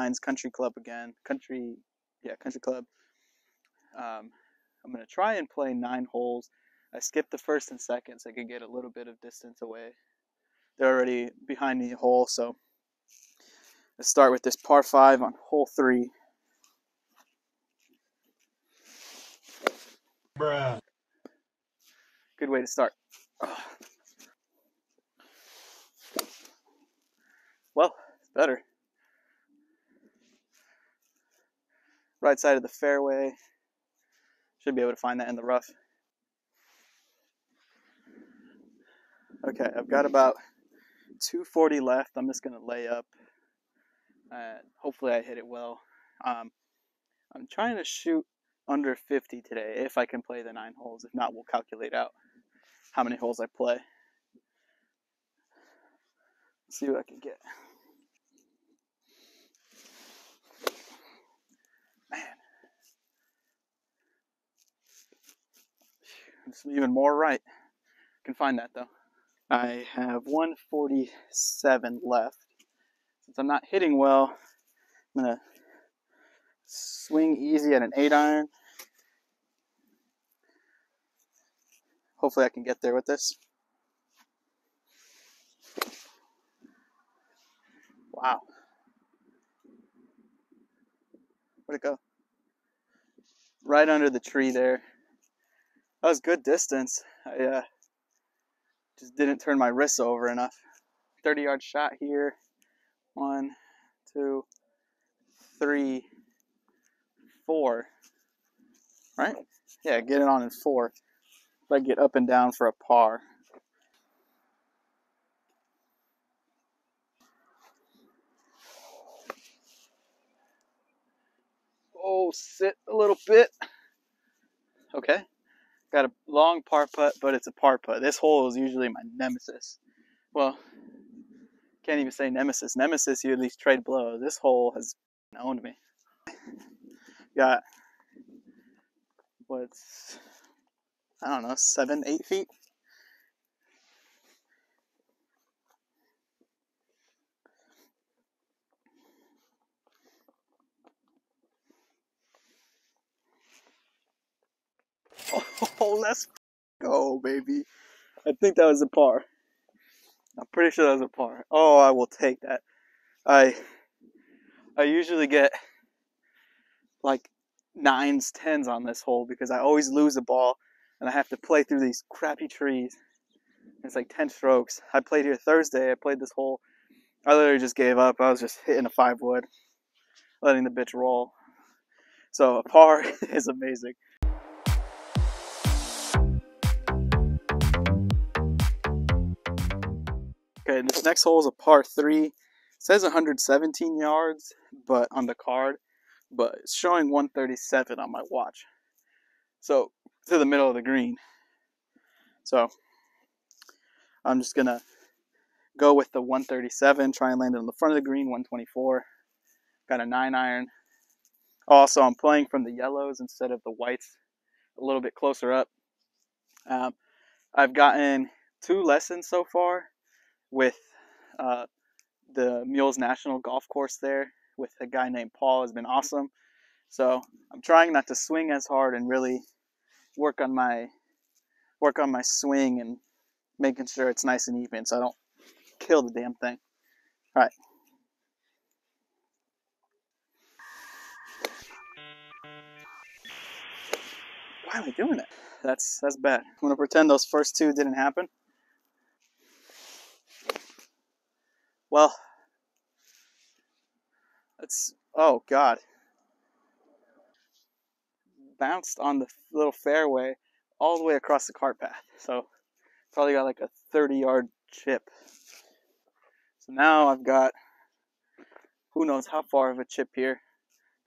Pines Country Club again. Country Club. I'm going to try and play 9 holes. I skipped the first and second so I could get a little bit of distance away. They're already behind me a hole, so let's start with this par 5 on hole 3. Bruh. Good way to start. Ugh. Well, it's better. Right side of the fairway. Should be able to find that in the rough. Okay, I've got about 240 left. I'm just going to lay up. Hopefully I hit it well. I'm trying to shoot under 50 today if I can play the 9 holes. If not, we'll calculate out how many holes I play. See what I can get. Man. It's even more right. I can find that though. I have 147 left. Since I'm not hitting well, I'm going to swing easy at an 8-iron. Hopefully I can get there with this. Wow. Where'd it go? Right under the tree there. That was good distance. I just didn't turn my wrists over enough. 30-yard shot here. 1, 2, 3, 4. Right? Yeah, get it on in 4. If I get up and down for a par. Oh, sit a little bit. Okay. Got a long par putt, but it's a par putt. This hole is usually my nemesis. Well, can't even say nemesis. Nemesis, you at least trade blows. This hole has owned me. Got, what's, I don't know, 7, 8 feet? Oh, let's go, baby. I think that was a par. I'm pretty sure that was a par. Oh, I will take that. I usually get like 9s, 10s on this hole because I always lose a ball and I have to play through these crappy trees. It's like 10 strokes. I played here Thursday. I played this hole. I literally just gave up. I was just hitting a 5-wood, letting the bitch roll. So a par is amazing. Okay, this next hole is a par 3. It says 117 yards, but on the card, but it's showing 137 on my watch. So to the middle of the green. So I'm just gonna go with the 137. Try and land it on the front of the green. 124. Got a 9-iron. Also, I'm playing from the yellows instead of the whites. A little bit closer up. I've gotten 2 lessons so far with the Mules National Golf Course there with a guy named Paul has been awesome. So I'm trying not to swing as hard and really work on my swing and making sure it's nice and even so I don't kill the damn thing. All right. Why are we doing it? That's bad. I'm gonna pretend those first 2 didn't happen. Well, that's, oh God. Bounced on the little fairway all the way across the cart path. So probably got like a 30-yard chip. So now I've got, who knows how far of a chip here.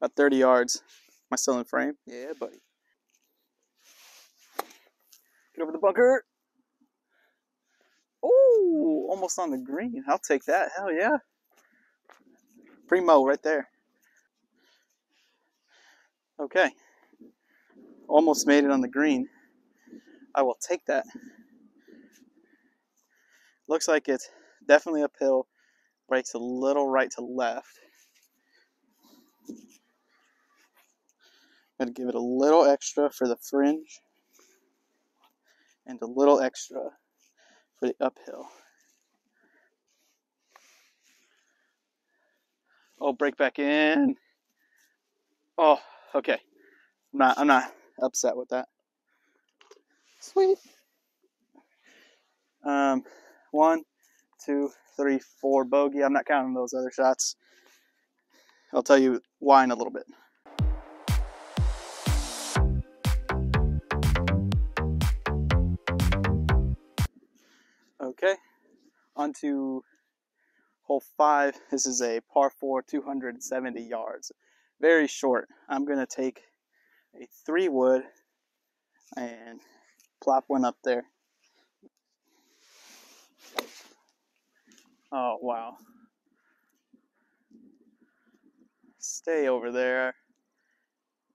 About 30 yards. Am I still in frame? Yeah, buddy. Get over the bunker. Oh, almost on the green. I'll take that. Hell yeah. Primo right there. Okay. Almost made it on the green. I will take that. Looks like it's definitely uphill. Breaks a little right to left. Gotta give it a little extra for the fringe and a little extra for the uphill. Oh, break back in. Oh, okay. I'm not upset with that. Sweet. 1, 2, 3, 4 bogey. I'm not counting those other shots. I'll tell you why in a little bit. Okay, on to hole 5. This is a par 4, 270 yards. Very short. I'm going to take a 3-wood and plop one up there. Oh, wow. Stay over there.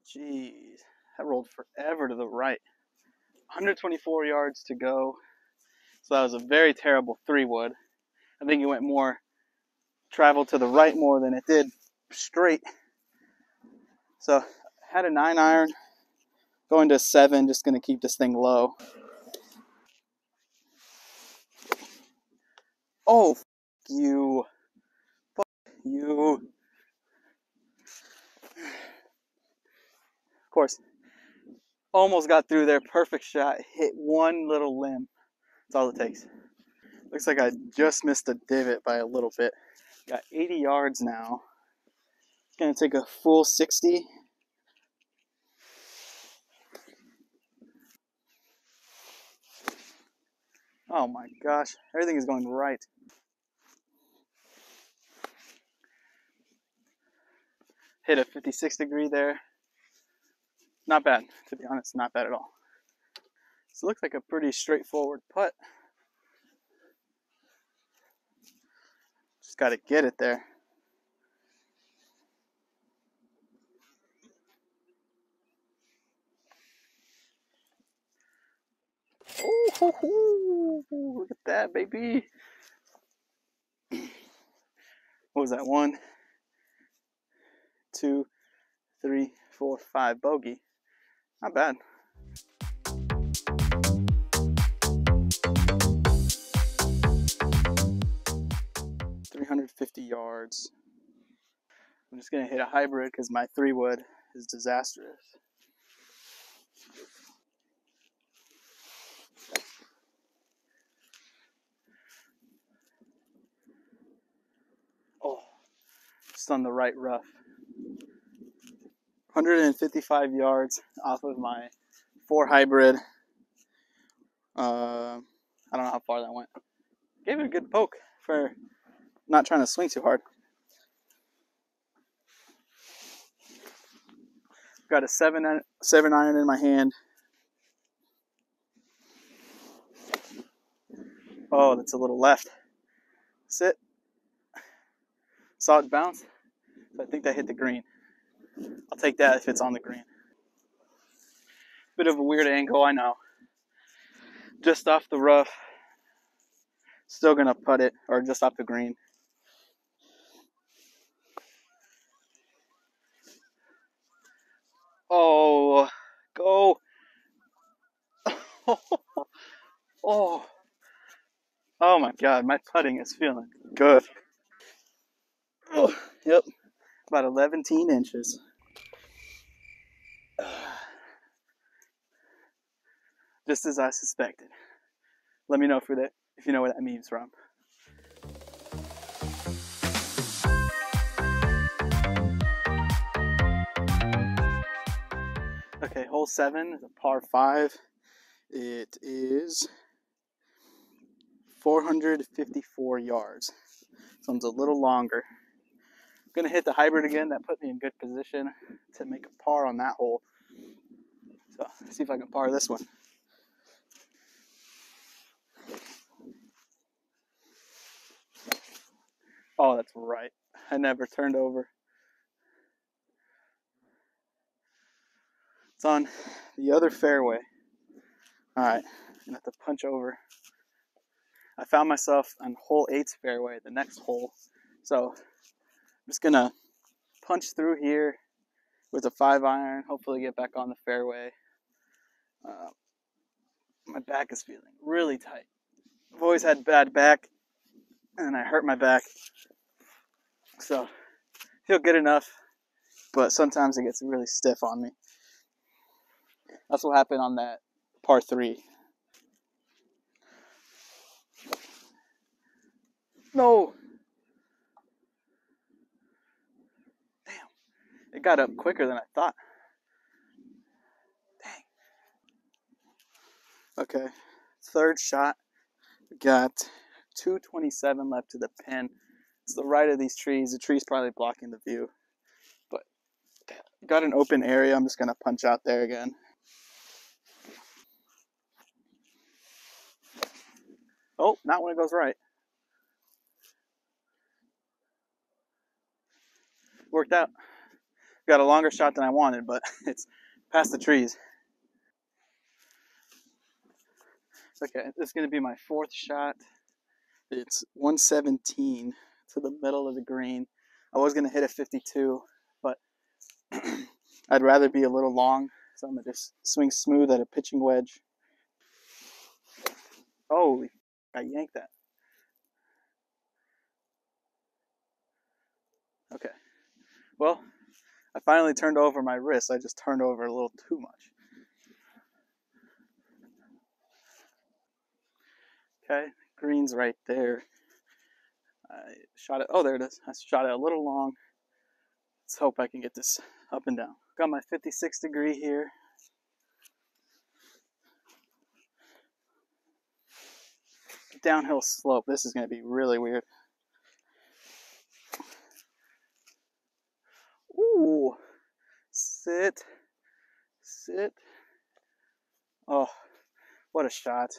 Jeez, that rolled forever to the right. 124 yards to go. So that was a very terrible 3-wood. I think it went more, traveled to the right more than it did straight. So had a 9-iron, going to 7, just gonna keep this thing low. Oh, fuck you. Fuck you. Of course, almost got through there, perfect shot, hit one little limb. That's all it takes. Looks like I just missed a divot by a little bit. Got 80 yards now. Gonna take a full 60. Oh my gosh, everything is going right. Hit a 56 degree there. Not bad, to be honest, not bad at all. So it looks like a pretty straightforward putt. Just got to get it there. Oh, ho, ho. Look at that, baby. What was that? 1, 2, 3, 4, 5 bogey. Not bad. Yards. I'm just going to hit a hybrid because my 3-wood is disastrous. Oh, just on the right rough. 155 yards off of my 4 hybrid. I don't know how far that went. Gave it a good poke for not trying to swing too hard. Got a 7-iron in my hand. Oh, that's a little left. Sit. Saw it bounce. So I think that hit the green. I'll take that if it's on the green. Bit of a weird angle, I know. Just off the rough. Still gonna putt it, or just off the green. Oh, go. Oh. Oh my God, my putting is feeling good. Oh, yep, about 11 inches. Just as I suspected. Let me know if you know where that meme's from. Okay, hole 7 is a par 5. It is 454 yards. This one's a little longer. I'm gonna hit the hybrid again. That put me in good position to make a par on that hole. So let's see if I can par this one. Oh, that's right. I never turned over. It's on the other fairway. All right, I'm gonna have to punch over. I found myself on hole 8's fairway, the next hole. So I'm just gonna punch through here with a 5-iron, hopefully get back on the fairway. My back is feeling really tight. I've always had bad back, and I hurt my back. So I feel good enough, but sometimes it gets really stiff on me. That's what happened on that par 3. No! Damn. It got up quicker than I thought. Dang. Okay. Third shot. We got 227 left to the pin. It's the right of these trees. The tree's probably blocking the view. But got an open area. I'm just going to punch out there again. Oh, not when it goes right. Worked out. Got a longer shot than I wanted, but it's past the trees. Okay, this is going to be my fourth shot. It's 117 to the middle of the green. I was going to hit a 52, but I'd rather be a little long, so I'm going to just swing smooth at a pitching wedge. Holy, I yanked that. Okay. Well, I finally turned over my wrist. I just turned over a little too much. Okay, green's right there. I shot it. Oh, there it is. I shot it a little long. Let's hope I can get this up and down. Got my 56 degree here. Downhill slope. This is going to be really weird. Ooh, sit, sit. Oh, what a shot.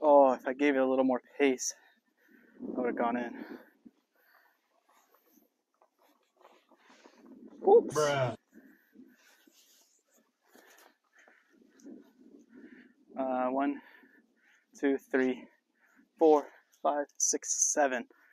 Oh, if I gave it a little more pace, I would have gone in. Oops. Bruh. One, two, three, four, 5, 6, 7.